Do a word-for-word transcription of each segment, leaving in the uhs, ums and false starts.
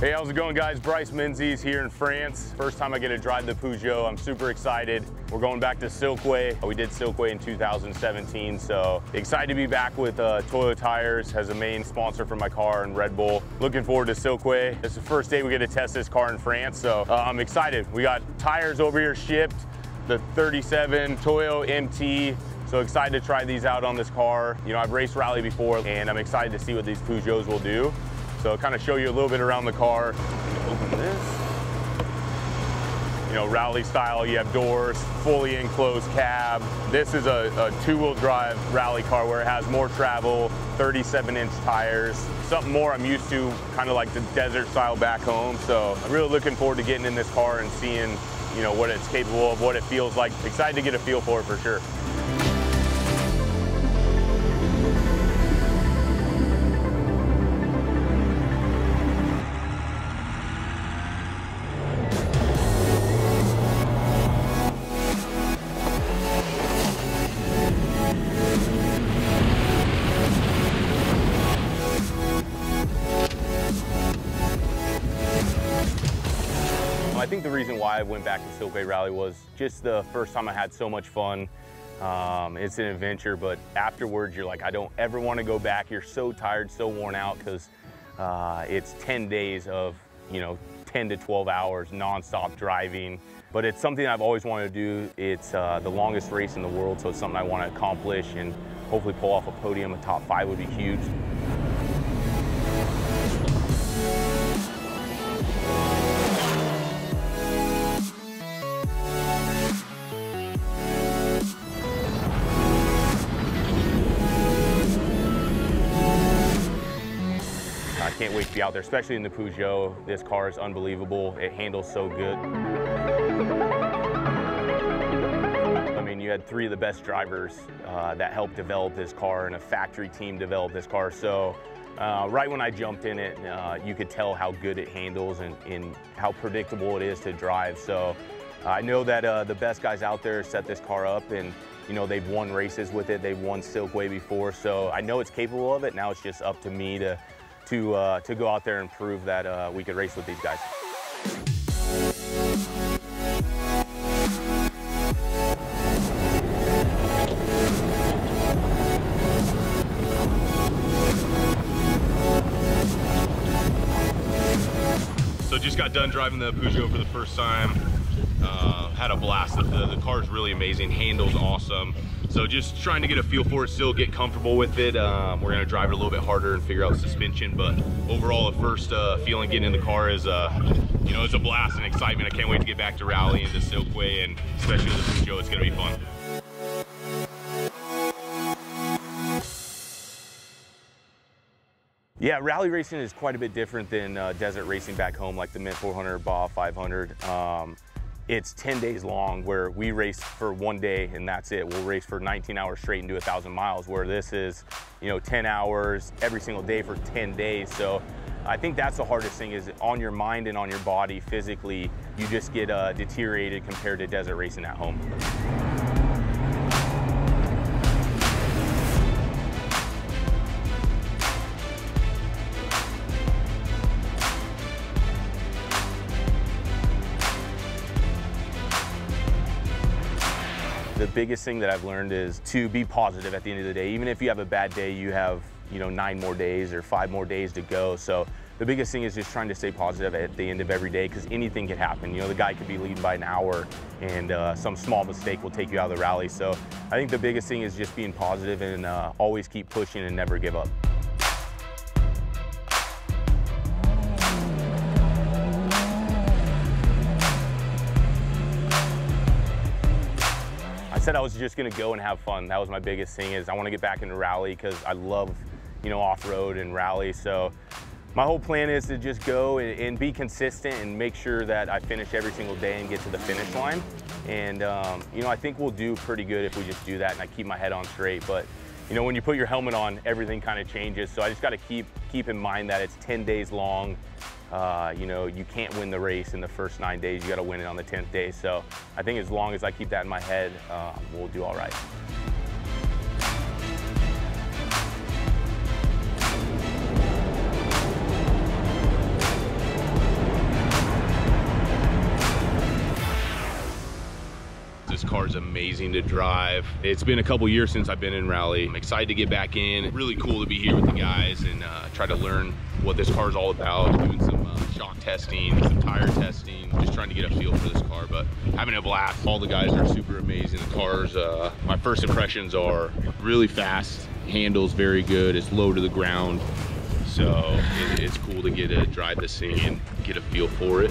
Hey, how's it going, guys? Bryce Menzies here in France. First time I get to drive the Peugeot. I'm super excited. We're going back to Silk Way. We did Silk Way in two thousand seventeen, so excited to be back with uh, Toyo Tires as a main sponsor for my car and Red Bull. Looking forward to Silk Way. It's the first day we get to test this car in France, so uh, I'm excited. We got tires over here shipped, the thirty-seven Toyo M T. So excited to try these out on this car. You know, I've raced rally before, and I'm excited to see what these Peugeots will do. So kind of show you a little bit around the car. Open this. You know, rally style, you have doors, fully enclosed cab. This is a, a two-wheel drive rally car where it has more travel, thirty-seven inch tires, something more I'm used to, kind of like the desert style back home. So I'm really looking forward to getting in this car and seeing, you know, what it's capable of, what it feels like. Excited to get a feel for it for sure. I think the reason why I went back to Silk Way Rally was just the first time I had so much fun. Um, it's an adventure, but afterwards you're like, I don't ever want to go back. You're so tired, so worn out, because uh, it's ten days of, you know, ten to twelve hours nonstop driving. But it's something I've always wanted to do. It's uh, the longest race in the world, so it's something I want to accomplish and hopefully pull off a podium. A top five would be huge. I can't wait to be out there, especially in the Peugeot. This car is unbelievable. It handles so good. I mean, you had three of the best drivers uh, that helped develop this car, and a factory team developed this car. So uh, right when I jumped in it, uh, you could tell how good it handles and, and how predictable it is to drive. So I know that uh, the best guys out there set this car up, and you know, they've won races with it. They've won Silk Way before. So I know it's capable of it. Now it's just up to me to to, uh, to go out there and prove that uh, we could race with these guys. So just got done driving the Peugeot for the first time. Uh, had a blast. The, the, the car is really amazing, handles awesome. So just trying to get a feel for it, still get comfortable with it. Um, we're gonna drive it a little bit harder and figure out suspension, but overall the first uh, feeling getting in the car is, uh, you know, it's a blast and excitement. I can't wait to get back to rally and to Silk Way, and especially with the Peugeot, it's gonna be fun. Yeah, rally racing is quite a bit different than uh, desert racing back home, like the Mint four hundred, Baja five hundred. Um, It's ten days long, where we race for one day and that's it. We'll race for nineteen hours straight and do a thousand miles, where this is, you know, ten hours every single day for ten days. So I think that's the hardest thing, is on your mind and on your body physically, you just get uh, deteriorated compared to desert racing at home. The biggest thing that I've learned is to be positive at the end of the day. Even if you have a bad day, you have, you know, nine more days or five more days to go. So the biggest thing is just trying to stay positive at the end of every day, because anything could happen. You know, the guy could be leading by an hour, and uh, some small mistake will take you out of the rally. So I think the biggest thing is just being positive and uh, always keep pushing and never give up. I said I was just gonna go and have fun. That was my biggest thing, is I want to get back into rally, because I love, you know, off-road and rally. So my whole plan is to just go and, and be consistent and make sure that I finish every single day and get to the finish line. And um, you know, I think we'll do pretty good if we just do that and I keep my head on straight. But you know, when you put your helmet on, everything kind of changes. So I just got to keep keep in mind that it's ten days long. Uh, you know, you can't win the race in the first nine days. You got to win it on the tenth day. So I think as long as I keep that in my head, uh, we'll do all right. is amazing to drive. It's been a couple years since I've been in rally. I'm excited to get back in. Really cool to be here with the guys and uh, try to learn what this car is all about. Doing some uh, shock testing, some tire testing, just trying to get a feel for this car, but having a blast. All the guys are super amazing. The cars, uh, my first impressions are really fast, handles very good, it's low to the ground. So it, it's cool to get to drive this thing and get a feel for it.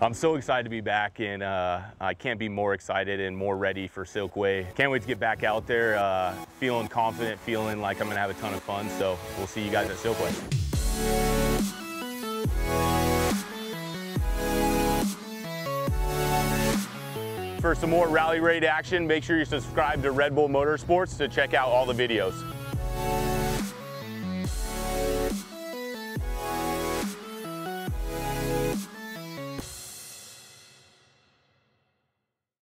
I'm so excited to be back, and uh, I can't be more excited and more ready for Silk Way. Can't wait to get back out there, uh, feeling confident, feeling like I'm gonna have a ton of fun. So we'll see you guys at Silk Way. For some more rally raid action, make sure you subscribe to Red Bull Motorsports to check out all the videos.